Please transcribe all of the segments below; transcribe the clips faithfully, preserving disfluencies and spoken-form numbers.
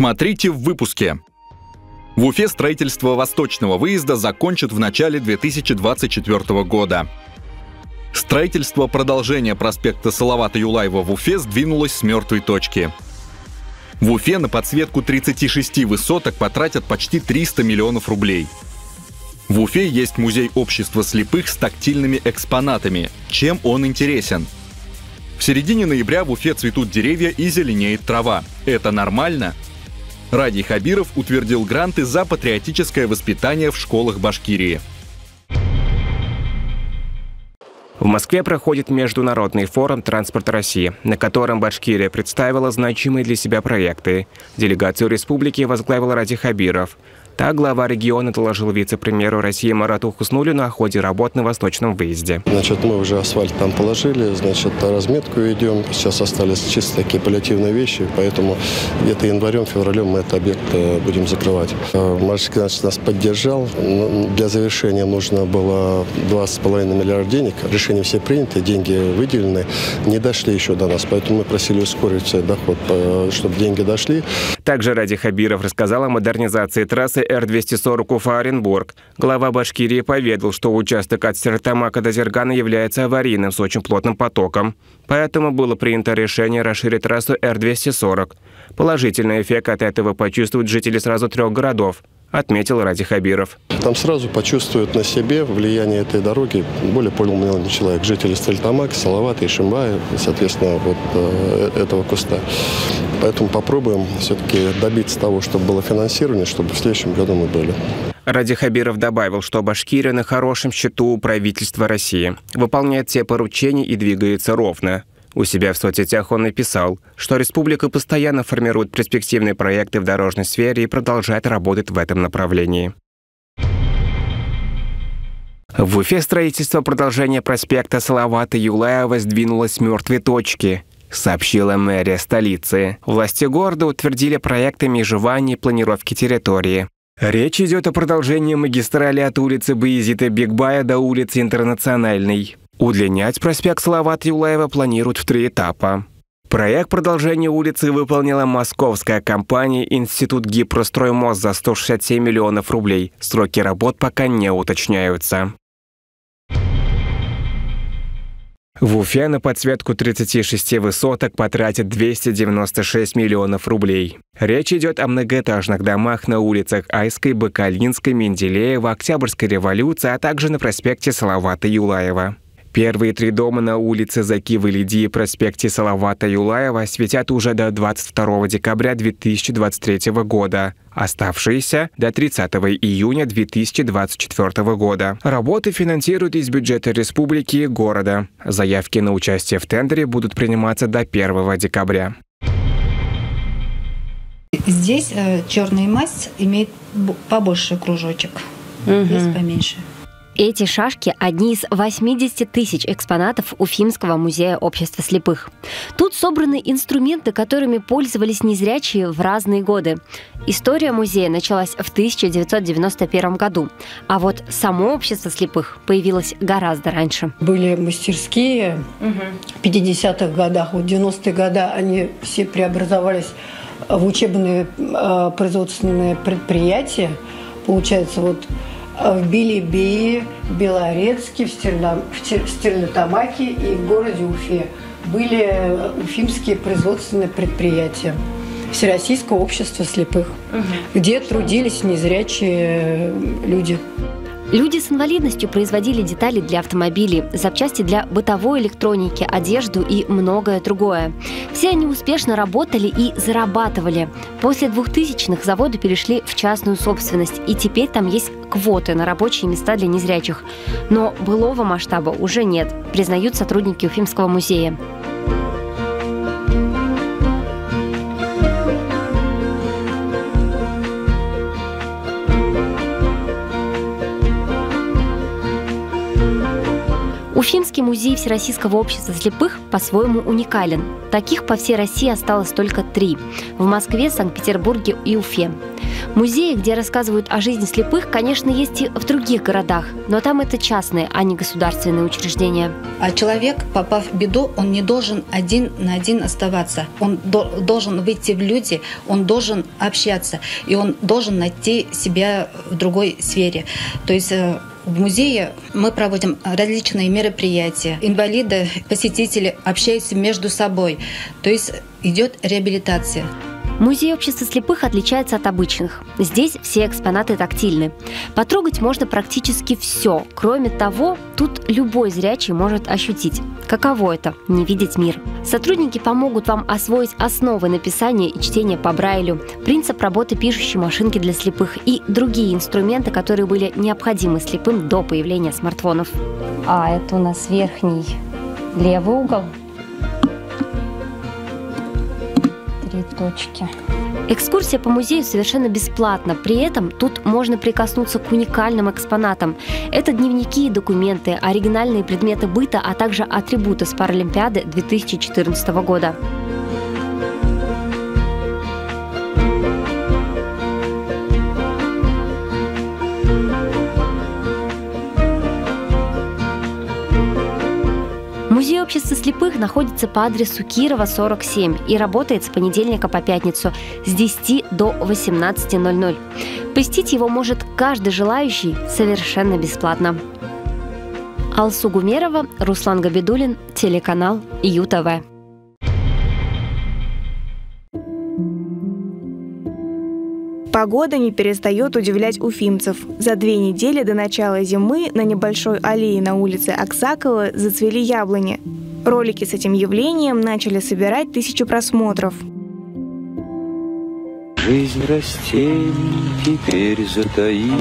Смотрите в выпуске. В Уфе строительство Восточного выезда закончат в начале две тысячи двадцать четвёртого года. Строительство продолжения проспекта Салавата Юлаева в Уфе сдвинулось с мертвой точки. В Уфе на подсветку тридцати шести высоток потратят почти триста миллионов рублей. В Уфе есть музей общества слепых с тактильными экспонатами. Чем он интересен? В середине ноября в Уфе цветут деревья и зеленеет трава. Это нормально? Радий Хабиров утвердил гранты за патриотическое воспитание в школах Башкирии. В Москве проходит международный форум «Транспорт России», на котором Башкирия представила значимые для себя проекты. Делегацию республики возглавил Радий Хабиров. Так глава региона доложил вице-премьеру России Марату Хуснуллину о ходе работ на Восточном выезде. Значит, мы уже асфальт там положили, значит, разметку идем. Сейчас остались чисто такие паллиативные вещи, поэтому где-то январем-февралем мы этот объект будем закрывать. Мальчик, значит, нас поддержал. Для завершения нужно было два с половиной миллиарда денег. Решения все приняты, деньги выделены, не дошли еще до нас, поэтому мы просили ускорить доход, чтобы деньги дошли. Также Радий Хабиров рассказал о модернизации трассы Р двести сорок Уфа-Оренбург. Глава Башкирии поведал, что участок от Стерлитамака до Зергана является аварийным с очень плотным потоком. Поэтому было принято решение расширить трассу Р двести сорок. Положительный эффект от этого почувствуют жители сразу трех городов, отметил Радий Хабиров. Там сразу почувствуют на себе влияние этой дороги более полумиллиона человек. Жители Стерлитамака, Салавата и Шимбая, соответственно, вот э, этого куста. Поэтому попробуем все-таки добиться того, чтобы было финансирование, чтобы в следующем году мы были. Радий Хабиров добавил, что Башкирия на хорошем счету у правительства России. Выполняет все поручения и двигается ровно. У себя в соцсетях он написал, что республика постоянно формирует перспективные проекты в дорожной сфере и продолжает работать в этом направлении. В Уфе строительство продолжения проспекта Салавата Юлаева сдвинулось с мертвой точки, сообщила мэрия столицы. Власти города утвердили проекты межевания и планировки территории. Речь идет о продолжении магистрали от улицы Байзита-Бигбая до улицы Интернациональной. Удлинять проспект Салавата Юлаева планируют в три этапа. Проект продолжения улицы выполнила московская компания «Институт Гипростроймост» за сто шестьдесят семь миллионов рублей. Сроки работ пока не уточняются. В Уфе на подсветку тридцати шести высоток потратят двести девяносто шесть миллионов рублей. Речь идет о многоэтажных домах на улицах Айской, Бакалинской, Менделеева, Октябрьской революции, а также на проспекте Салавата Юлаева. Первые три дома на улице Закивы-Лидии и проспекте Салавата Юлаева осветят уже до двадцать второго декабря две тысячи двадцать третьего года, оставшиеся до тридцатого июня две тысячи двадцать четвёртого года. Работы финансируют из бюджета республики и города. Заявки на участие в тендере будут приниматься до первого декабря. Здесь э, черная масса имеет побольше кружочек, угу. Здесь поменьше. Эти шашки – одни из восьмидесяти тысяч экспонатов Уфимского музея общества слепых. Тут собраны инструменты, которыми пользовались незрячие в разные годы. История музея началась в тысяча девятьсот девяносто первом году, а вот само общество слепых появилось гораздо раньше. Были мастерские в пятидесятых годах, в девяностые годы они все преобразовались в учебные э, производственные предприятия. Получается, вот в Билибее, в Белорецке, в Стерлитамаке и в городе Уфе были уфимские производственные предприятия Всероссийского общества слепых, угу. Где трудились незрячие люди. Люди с инвалидностью производили детали для автомобилей, запчасти для бытовой электроники, одежду и многое другое. Все они успешно работали и зарабатывали. После двухтысячных заводы перешли в частную собственность, и теперь там есть квоты на рабочие места для незрячих. Но былого масштаба уже нет, признают сотрудники Уфимского музея. Уфимский музей Всероссийского общества слепых по-своему уникален. Таких по всей России осталось только три – в Москве, Санкт-Петербурге и Уфе. Музеи, где рассказывают о жизни слепых, конечно, есть и в других городах, но там это частные, а не государственные учреждения. А человек, попав в беду, он не должен один на один оставаться. Он до должен выйти в люди, он должен общаться, и он должен найти себя в другой сфере. То есть в музее мы проводим различные мероприятия. Инвалиды, посетители общаются между собой. То есть идет реабилитация. Музей общества слепых отличается от обычных. Здесь все экспонаты тактильны. Потрогать можно практически все. Кроме того, тут любой зрячий может ощутить, каково это – не видеть мир. Сотрудники помогут вам освоить основы написания и чтения по Брайлю, принцип работы пишущей машинки для слепых и другие инструменты, которые были необходимы слепым до появления смартфонов. А это у нас верхний левый угол. Точки. Экскурсия по музею совершенно бесплатна. При этом тут можно прикоснуться к уникальным экспонатам. Это дневники и документы, оригинальные предметы быта, а также атрибуты с Паралимпиады две тысячи четырнадцатого года. Музей общества слепых находится по адресу Кирова, сорок семь и работает с понедельника по пятницу с десяти до восемнадцати ноль-ноль. Посетить его может каждый желающий совершенно бесплатно. Алсу Гумерова, Руслан Габидуллин, телеканал ю тэ вэ. Погода не перестает удивлять уфимцев. За две недели до начала зимы на небольшой аллее на улице Аксакова зацвели яблони. Ролики с этим явлением начали собирать тысячи просмотров. Жизнь растений теперь затаилась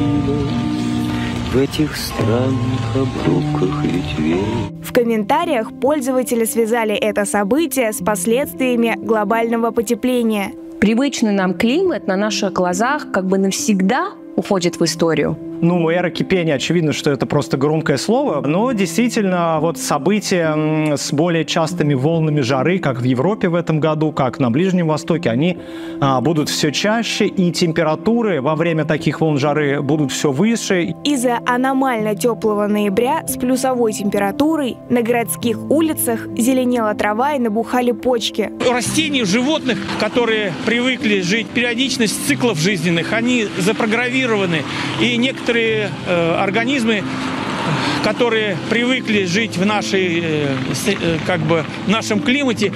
в этих странных обрубках ветвей. В комментариях пользователи связали это событие с последствиями глобального потепления. Привычный нам климат на наших глазах как бы навсегда уходит в историю. Ну, эра кипения, очевидно, что это просто громкое слово, но действительно вот события с более частыми волнами жары, как в Европе в этом году, как на Ближнем Востоке, они а, будут все чаще, и температуры во время таких волн жары будут все выше. Из-за аномально теплого ноября с плюсовой температурой на городских улицах зеленела трава и набухали почки. Растений, животных, которые привыкли жить, периодичность циклов жизненных, они запрограммированы, и некоторые Некоторые э, организмы, которые привыкли жить в, нашей, э, э, как бы, в нашем климате,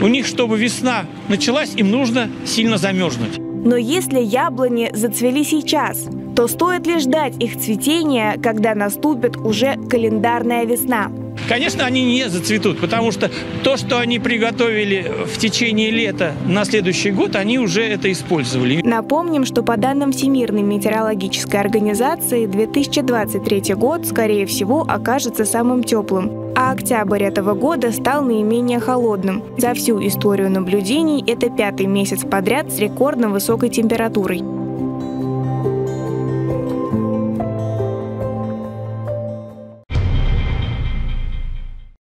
у них, чтобы весна началась, им нужно сильно замерзнуть. Но если яблони зацвели сейчас, то стоит ли ждать их цветения, когда наступит уже календарная весна? Конечно, они не зацветут, потому что то, что они приготовили в течение лета на следующий год, они уже это использовали. Напомним, что по данным Всемирной метеорологической организации, две тысячи двадцать третий год, скорее всего, окажется самым теплым. А октябрь этого года стал наименее холодным. За всю историю наблюдений это пятый месяц подряд с рекордно высокой температурой.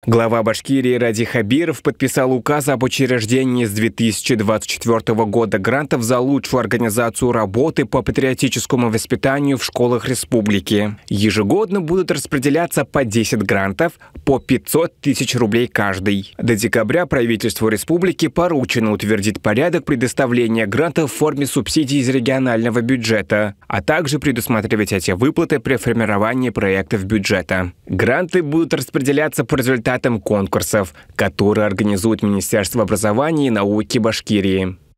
Глава Башкирии Радий Хабиров подписал указ об учреждении с две тысячи двадцать четвёртого года грантов за лучшую организацию работы по патриотическому воспитанию в школах республики. Ежегодно будут распределяться по десять грантов по пятьсот тысяч рублей каждый. До декабря правительству республики поручено утвердить порядок предоставления грантов в форме субсидий из регионального бюджета, а также предусматривать эти выплаты при формировании проектов бюджета. Гранты будут распределяться по результатам конкурсов, которые организует Министерство образования и науки Башкирии.